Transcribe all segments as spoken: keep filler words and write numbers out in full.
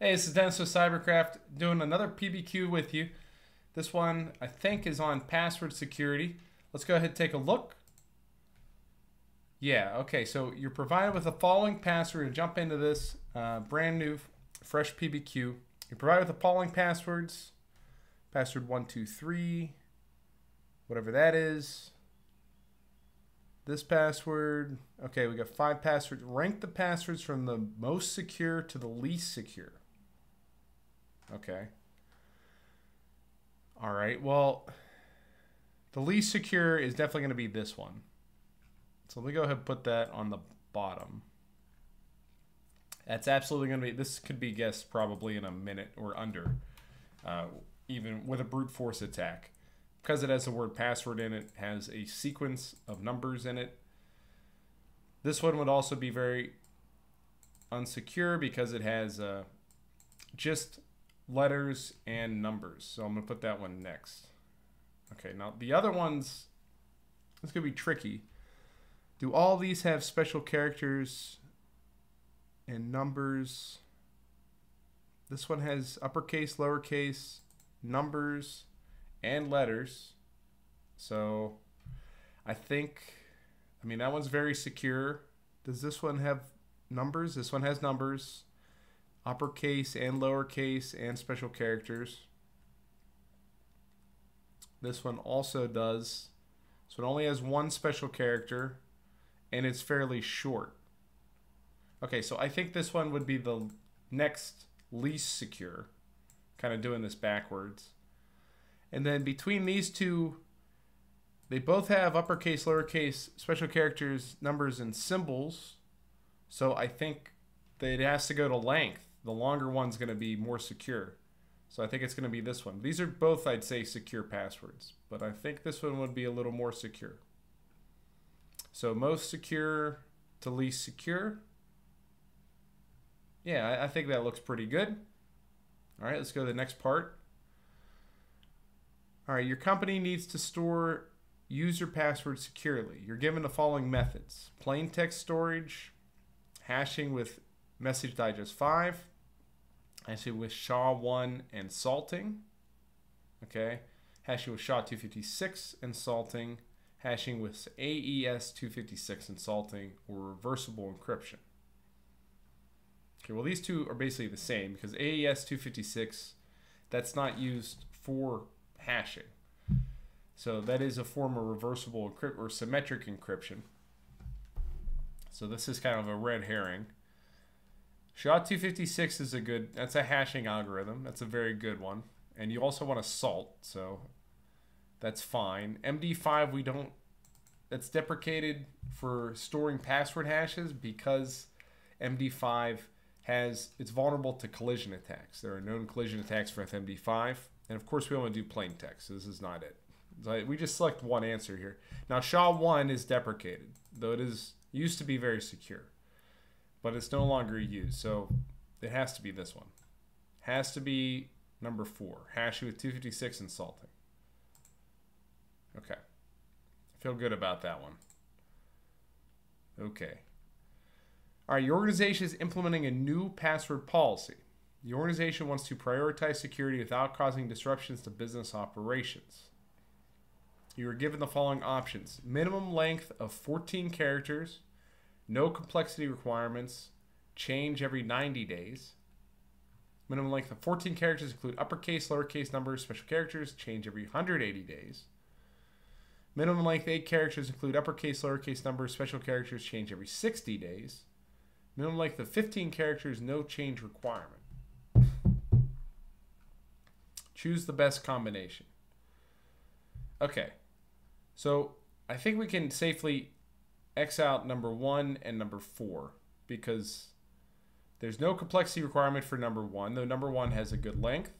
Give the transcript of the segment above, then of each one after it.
Hey, this is Dennis with CyberCraft doing another P B Q with you. This one, I think, is on password security. Let's go ahead and take a look. Yeah, okay, so you're provided with the following password to jump into this uh, brand new, fresh P B Q. You're provided with the following passwords. Password one two three, whatever that is. This password. Okay, we got five passwords. Rank the passwords from the most secure to the least secure. Okay. All right. Well, the least secure is definitely going to be this one. So let me go ahead and put that on the bottom. That's absolutely going to be, this could be guessed probably in a minute or under, uh, even with a brute force attack. Because it has the word password in it, it has a sequence of numbers in it. This one would also be very unsecure because it has uh, just letters and numbers. So I'm going to put that one next. Okay, now the other ones, it's going to be tricky. Do all these have special characters and numbers? This one has uppercase, lowercase, numbers, and letters. So I think, I mean, that one's very secure. Does this one have numbers? This one has numbers, uppercase and lowercase, and special characters. This one also does. So it only has one special character, and it's fairly short. Okay, so I think this one would be the next least secure, kind of doing this backwards. And then between these two, they both have uppercase, lowercase, special characters, numbers, and symbols. So I think that it has to go to length. The longer one's going to be more secure. So I think it's going to be this one. These are both, I'd say, secure passwords. But I think this one would be a little more secure. So most secure to least secure. Yeah, I think that looks pretty good. All right, let's go to the next part. All right, your company needs to store user passwords securely. You're given the following methods: plain text storage, hashing with Message Digest five, hashing with S H A one and salting, okay, hashing with S H A two fifty-six and salting, hashing with A E S two fifty-six and salting, or reversible encryption. Okay, well, these two are basically the same because A E S two fifty-six, that's not used for hashing. So that is a form of reversible encryption or symmetric encryption. So this is kind of a red herring. S H A two fifty-six is a good, that's a hashing algorithm. That's a very good one. And you also want to salt, so that's fine. M D five, we don't, that's deprecated for storing password hashes because M D five has, it's vulnerable to collision attacks. There are known collision attacks for M D five. And of course, we only do plain text, so this is not it. So we just select one answer here. Now, S H A one is deprecated, though it is used to be very secure, but it's no longer used. So it has to be this one. Has to be number four, hashing with two fifty-six and salting. Okay, I feel good about that one. Okay. All right, your organization is implementing a new password policy. The organization wants to prioritize security without causing disruptions to business operations. You are given the following options: minimum length of fourteen characters, no complexity requirements, change every ninety days. Minimum length of fourteen characters include uppercase, lowercase, numbers, special characters, change every one hundred eighty days. Minimum length eight characters include uppercase, lowercase, numbers, special characters, change every sixty days. Minimum length of fifteen characters, no change requirement. Choose the best combination. Okay, so I think we can safely X out number one and number four because there's no complexity requirement for number one, though number one has a good length.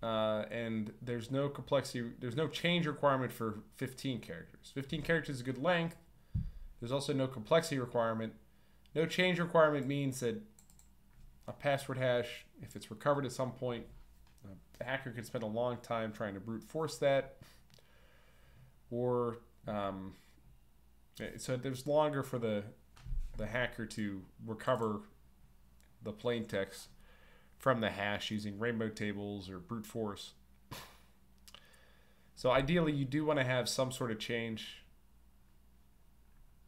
Uh, and there's no complexity, there's no change requirement for fifteen characters. fifteen characters is a good length. There's also no complexity requirement. No change requirement means that a password hash, if it's recovered at some point, a hacker can spend a long time trying to brute force that, or um, so there's longer for the the hacker to recover the plain text from the hash using rainbow tables or brute force. So ideally you do want to have some sort of change.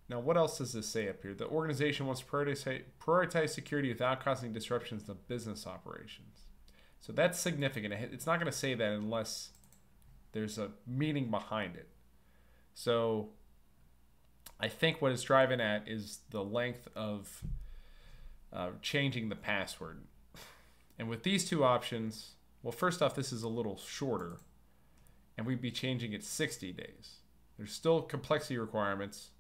Now what else does this say up here? The organization wants to prioritize security without causing disruptions to business operations. So that's significant. It's not going to say that unless there's a meaning behind it. So I think what it's driving at is the length of uh, changing the password. And with these two options, well, first off, this is a little shorter, and we'd be changing it sixty days. There's still complexity requirements.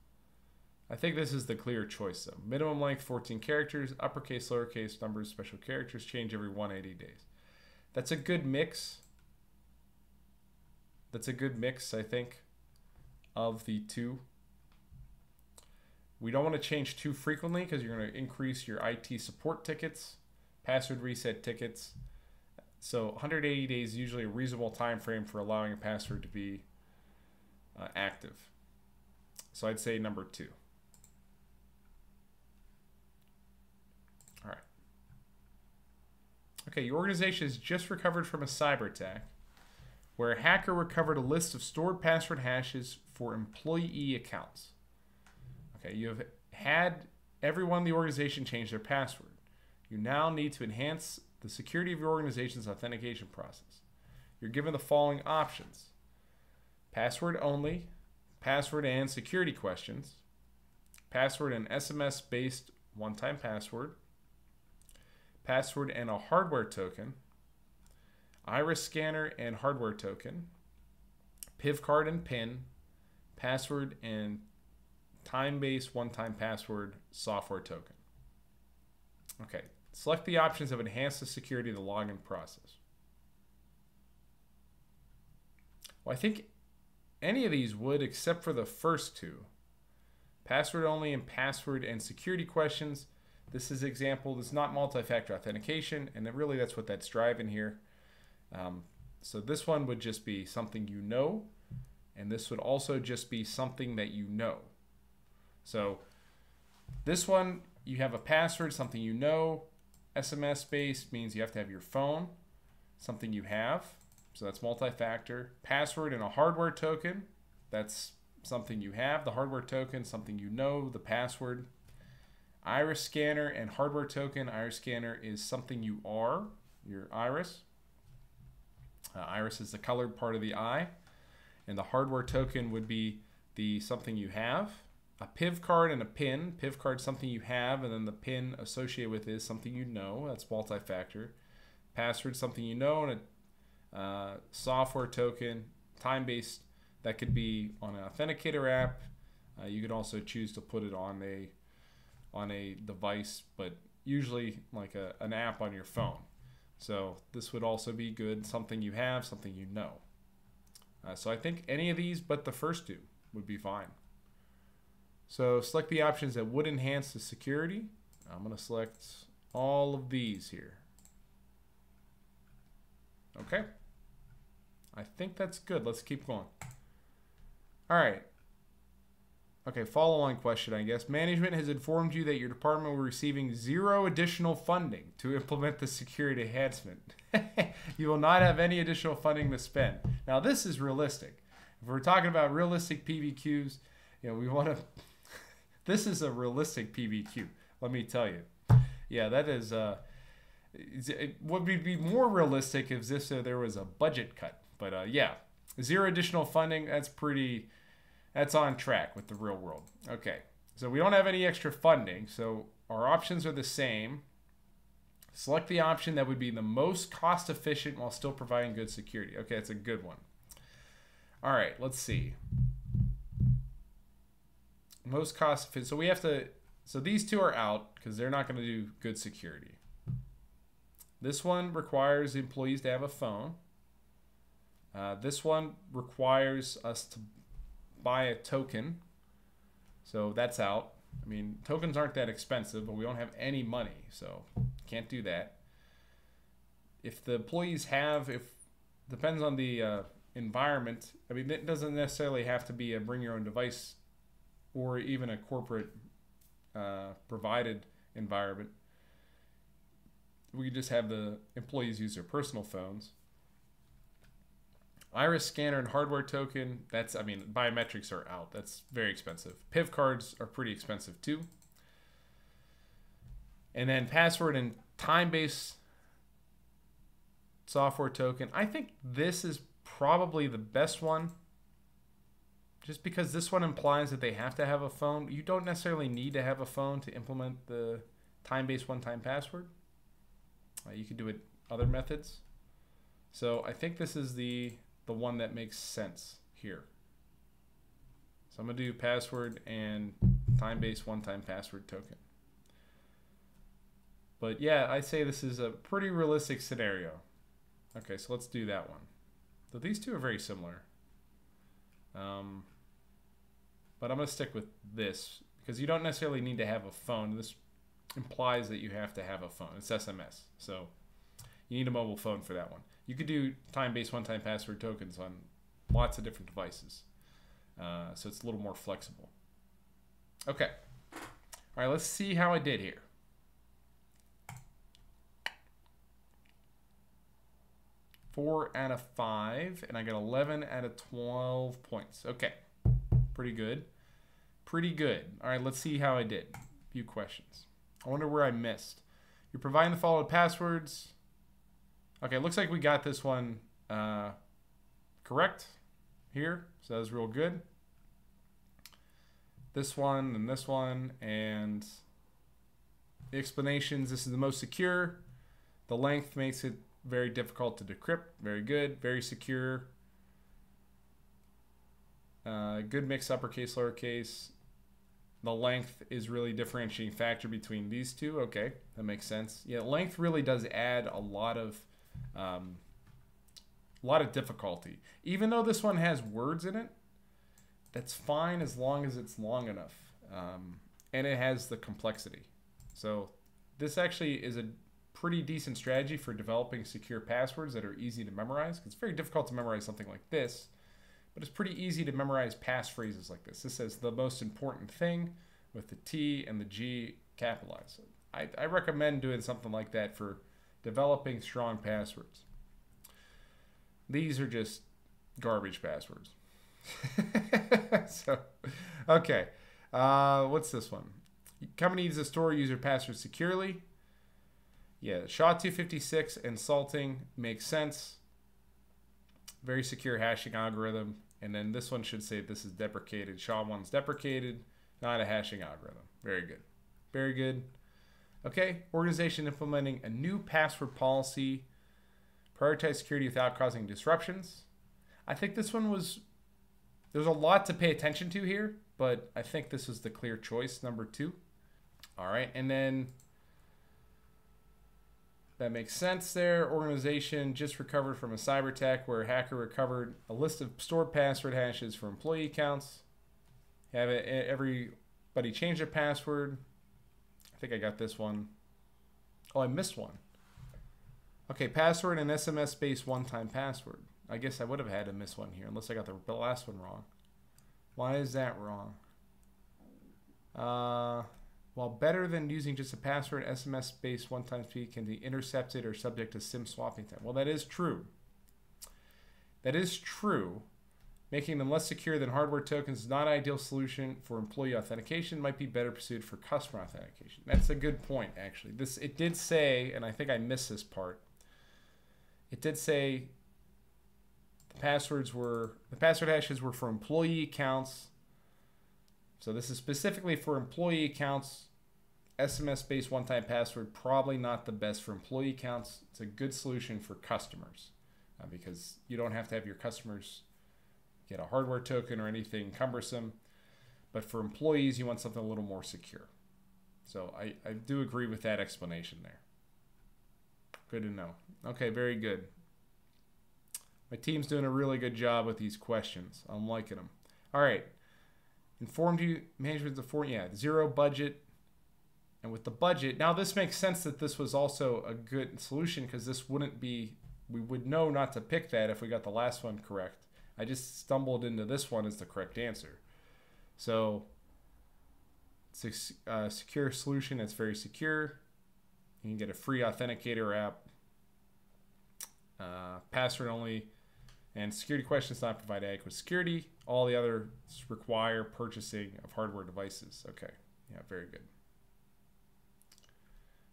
I think this is the clear choice, though. Minimum length, fourteen characters, uppercase, lowercase, numbers, special characters, change every one hundred eighty days. That's a good mix. That's a good mix, I think, of the two. We don't want to change too frequently because you're going to increase your I T support tickets, password reset tickets. So one hundred eighty days is usually a reasonable time frame for allowing a password to be uh, active. So I'd say number two. All right. Okay, your organization has just recovered from a cyber attack where a hacker recovered a list of stored password hashes for employee accounts. Okay, you have had everyone in the organization change their password. You now need to enhance the security of your organization's authentication process. You're given the following options: password only, password and security questions, password and S M S-based one-time password, password and a hardware token, iris scanner and hardware token, P I V card and PIN, password and time-based one-time password software token. Okay, select the options that enhance the security of the login process. Well, I think any of these would except for the first two. Password only and password and security questions. This is example, this is not multi-factor authentication, and that really that's what that's driving here. Um, so this one would just be something you know, and this would also just be something that you know. So this one, you have a password, something you know. S M S-based means you have to have your phone, something you have. So that's multi-factor. Password and a hardware token. That's something you have. The hardware token, something you know, the password. Iris scanner and hardware token. Iris scanner is something you are, your iris. Uh, iris is the colored part of the eye. And the hardware token would be the something you have. A P I V card and a PIN. P I V card is something you have, and then the PIN associated with it is something you know. That's multi-factor. Password, something you know, and a uh, software token, time-based. That could be on an authenticator app. Uh, you could also choose to put it on a on a device, but usually like a, an app on your phone. So this would also be good. Something you have, something you know. Uh, so I think any of these but the first two would be fine. So select the options that would enhance the security. I'm going to select all of these here. Okay. I think that's good. Let's keep going. All right. Okay, follow-on question, I guess. Management has informed you that your department will be receiving zero additional funding to implement the security enhancement. You will not have any additional funding to spend. Now, this is realistic. If we're talking about realistic P B Qs, you know, we want to... This is a realistic P B Q, let me tell you. Yeah, that is, uh, it would be more realistic if this, so there was a budget cut. But uh, yeah, zero additional funding, that's pretty, that's on track with the real world. Okay, so we don't have any extra funding, so our options are the same. Select the option that would be the most cost efficient while still providing good security. Okay, that's a good one. All right, let's see. Most cost efficient. So we have to, so these two are out because they're not going to do good security. This one requires employees to have a phone. Uh, this one requires us to buy a token. So that's out. I mean, tokens aren't that expensive, but we don't have any money, so can't do that. If the employees have, if depends on the uh, environment. I mean, it doesn't necessarily have to be a bring your own device or even a corporate uh, provided environment. we could just have the employees use their personal phones. Iris scanner and hardware token, that's, I mean, biometrics are out. That's very expensive. P I V cards are pretty expensive too. And then password and time-based software token. I think this is probably the best one, just because this one implies that they have to have a phone. You don't necessarily need to have a phone to implement the time-based one-time password. Uh, you could do it other methods. So I think this is the the one that makes sense here. So I'm gonna do password and time-based one-time password token. But yeah, I'd say this is a pretty realistic scenario. Okay, so let's do that one. So these two are very similar. Um, but I'm gonna stick with this because you don't necessarily need to have a phone. This implies that you have to have a phone. It's S M S, so you need a mobile phone for that one. You could do time-based one-time password tokens on lots of different devices. Uh, so it's a little more flexible. Okay. All right, let's see how I did here. Four out of five, and I got eleven out of twelve points. Okay, pretty good. Pretty good. All right, let's see how I did. A few questions. I wonder where I missed. You're providing the followed passwords. Okay, looks like we got this one uh, correct here, so that was real good. This one and this one, and the explanations, this is the most secure. The length makes it very difficult to decrypt, very good, very secure. Uh, good mix uppercase, lowercase. The length is really differentiating factor between these two. Okay, that makes sense. Yeah, length really does add a lot of um, a lot of difficulty. Even though this one has words in it, that's fine as long as it's long enough. Um, and it has the complexity. So this actually is a pretty decent strategy for developing secure passwords that are easy to memorize. It's very difficult to memorize something like this, but it's pretty easy to memorize passphrases like this. This says the most important thing with the T and the G capitalized. I, I recommend doing something like that for developing strong passwords. These are just garbage passwords. So, okay, uh, what's this one? Company needs to store user passwords securely. Yeah, S H A two fifty-six and salting makes sense. Very secure hashing algorithm. And then this one should say this is deprecated. S H A one's deprecated, not a hashing algorithm. Very good. Very good. Okay, organization implementing a new password policy. Prioritize security without causing disruptions. I think this one was, there's a lot to pay attention to here, but I think this was the clear choice, number two. All right, and then that makes sense there. Organization just recovered from a cyber attack where a hacker recovered a list of stored password hashes for employee accounts. Have it, everybody change their password. I think I got this one. Oh, I missed one. Okay, password and S M S-based one-time password. I guess I would have had to miss one here unless I got the last one wrong. Why is that wrong? Uh... While better than using just a password, S M S-based one-time speed can be intercepted or subject to SIM swapping time. Well, that is true. That is true. Making them less secure than hardware tokens is not an ideal solution for employee authentication. Might be better pursued for customer authentication. That's a good point, actually. This, it did say, and I think I missed this part. It did say the passwords were, the password hashes were for employee accounts. So this is specifically for employee accounts. S M S-based one-time password, probably not the best for employee accounts. It's a good solution for customers uh, because you don't have to have your customers get a hardware token or anything cumbersome. But for employees, you want something a little more secure. So I, I do agree with that explanation there. Good to know. Okay, very good. My team's doing a really good job with these questions. I'm liking them. All right. Informed you management of four, yeah, zero budget. And with the budget, now this makes sense that this was also a good solution because this wouldn't be, we would know not to pick that if we got the last one correct. I just stumbled into this one as the correct answer. So, it's a uh, secure solution, it's very secure. You can get a free authenticator app, uh, password only, and security questions not provide adequate security. All the others require purchasing of hardware devices. Okay, yeah, very good.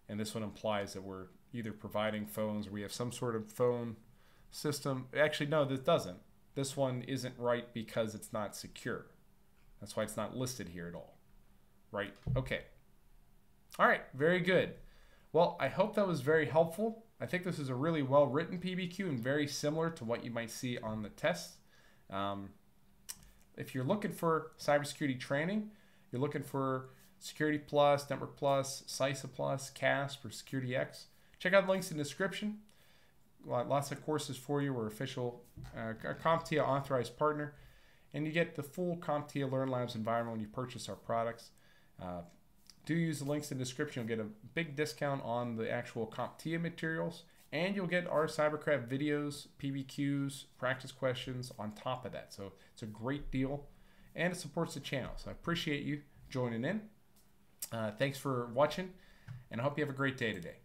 And this one implies that we're either providing phones or we have some sort of phone system. Actually, no, this doesn't. This one isn't right because it's not secure. That's why it's not listed here at all. Right, okay. All right, very good. Well, I hope that was very helpful. I think this is a really well-written P B Q and very similar to what you might see on the test. Um, if you're looking for cybersecurity training, you're looking for Security Plus, Network Plus, CySA+, CASP, or SecurityX, check out the links in the description. Lots of courses for you. We're official uh, CompTIA authorized partner, and you get the full CompTIA Learn Labs environment when you purchase our products. Uh, do use the links in the description. You'll get a big discount on the actual CompTIA materials, and you'll get our CyberCraft videos, P B Qs, practice questions on top of that. So it's a great deal, and it supports the channel. So I appreciate you joining in. Uh, thanks for watching, and I hope you have a great day today.